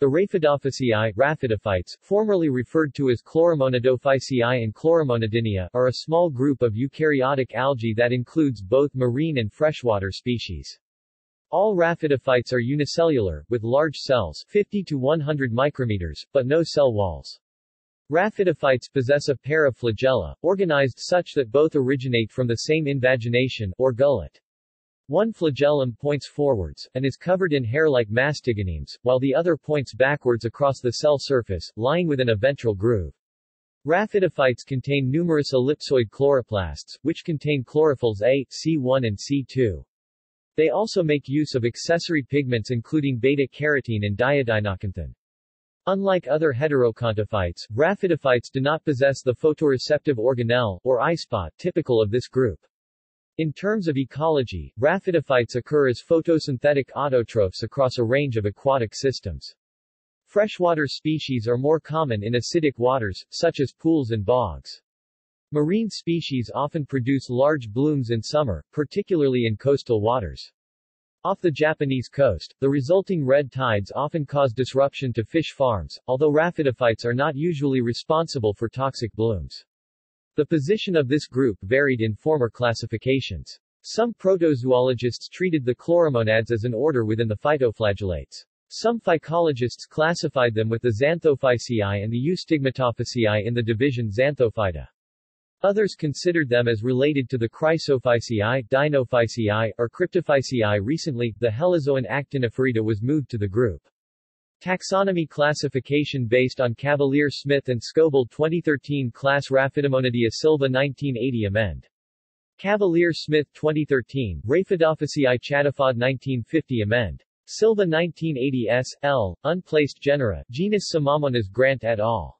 The Raphidophyceae, Raphidophytes, formerly referred to as Chloromonidophyceae and Chloromonidinia, are a small group of eukaryotic algae that includes both marine and freshwater species. All Raphidophytes are unicellular, with large cells 50 to 100 micrometers, but no cell walls. Raphidophytes possess a pair of flagella, organized such that both originate from the same invagination, or gullet. One flagellum points forwards, and is covered in hair-like mastigonemes, while the other points backwards across the cell surface, lying within a ventral groove. Raphidophytes contain numerous ellipsoid chloroplasts, which contain chlorophylls A, C1 and C2. They also make use of accessory pigments including beta-carotene and diadenocanthin. Unlike other heterokontophytes, Raphidophytes do not possess the photoreceptive organelle, or eyespot, typical of this group. In terms of ecology, Raphidophytes occur as photosynthetic autotrophs across a range of aquatic systems. Freshwater species are more common in acidic waters, such as pools and bogs. Marine species often produce large blooms in summer, particularly in coastal waters. Off the Japanese coast, the resulting red tides often cause disruption to fish farms, although Raphidophytes are not usually responsible for toxic blooms. The position of this group varied in former classifications. Some protozoologists treated the chloromonads as an order within the phytoflagellates. Some phycologists classified them with the Xanthophyceae and the Eustigmatophyceae in the division Xanthophyta. Others considered them as related to the Chrysophyceae, Dinophyceae, or Cryptophyceae. Recently, the Helizoan Actinophrida was moved to the group. Taxonomy classification based on Cavalier-Smith and Scoble 2013 class Raphidomonidia Silva 1980 amend. Cavalier-Smith 2013, Raphidophyceae Chatifod 1950 amend. Silva 1980 S. L. Unplaced genera, genus Samamonis Grant et al.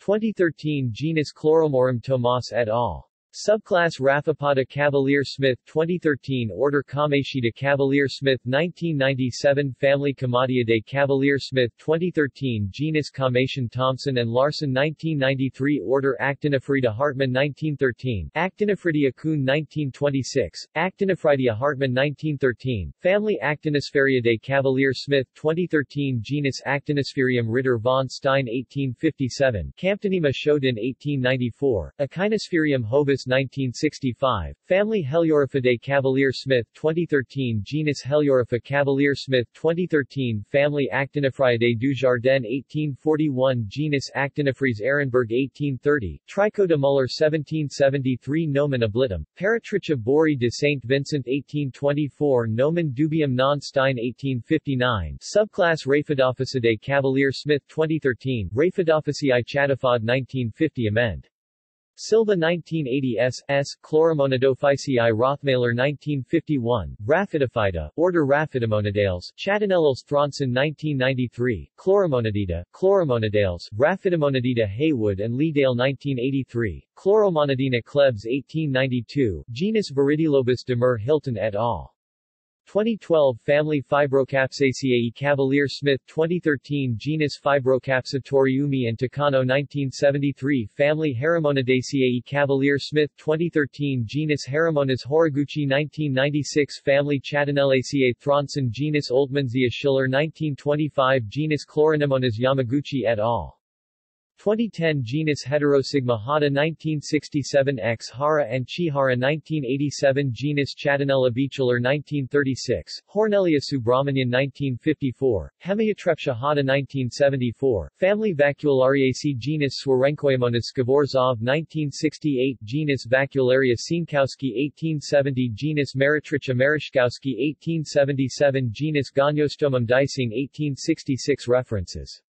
2013 genus Chloromorum Tomas et al. Subclass Rathapada Cavalier-Smith 2013 Order Kameshida Cavalier-Smith 1997 Family Kamadiade Cavalier-Smith 2013 Genus Kamation Thompson and Larson 1993 Order Actinofrida Hartman 1913 Actinofridia Kuhn 1926 Actinofridia Hartman 1913 Family Actinospheriade Cavalier-Smith 2013 Genus Actinospherium Ritter von Stein 1857 Camptonima Shodin 1894 Actinospherium Hovis 1965, Family Helioraphidae Cavalier-Smith 2013 Genus Heliorapha Cavalier-Smith 2013 Family Actinophrida Dujardin 1841 Genus Actinophrys Ehrenberg 1830, Trichoda Muller 1773 Nomen oblitum, Paratricha Bori de Saint Vincent 1824 Nomen dubium non Stein 1859 Subclass Raphidophyceae Cavalier-Smith 2013 Raphidophyceae Chatifod 1950 amend. Silva 1980 S. S. Chloromonidophyceae Rothmailer 1951, Raphidophyta, Order Raphidomonidales, Chattonellals Throndsen 1993, Chloromonidida, Chloromonidales, Raphidomonidida Haywood and Leedale 1983, Chloromonidina Klebs 1892, genus Viridilobus Demur Hilton et al. 2012 Family Fibrocapsaceae Cavalier-Smith 2013 Genus Fibrocapsatoreumi and Takano 1973 Family Haramonidaceae Cavalier-Smith 2013 Genus Haramonas Horiguchi 1996 Family Chattonellaceae Throndsen Genus Oldmansia Schiller 1925 Genus Chloronemonas Yamaguchi et al. 2010 Genus Heterosigma-Hada 1967 X. Hara and Chihara 1987 Genus Chattonella Beecheler 1936, Hornelia Subramanian 1954, Hemiatrepsia-Hada 1974, Family Vaculariaceae Genus Swarenkoimonas Skvorzov 1968 Genus Vacularia Sienkowski 1870 Genus Meretricha Marishkowski 1877 Genus Gonyostomum Dicing 1866 References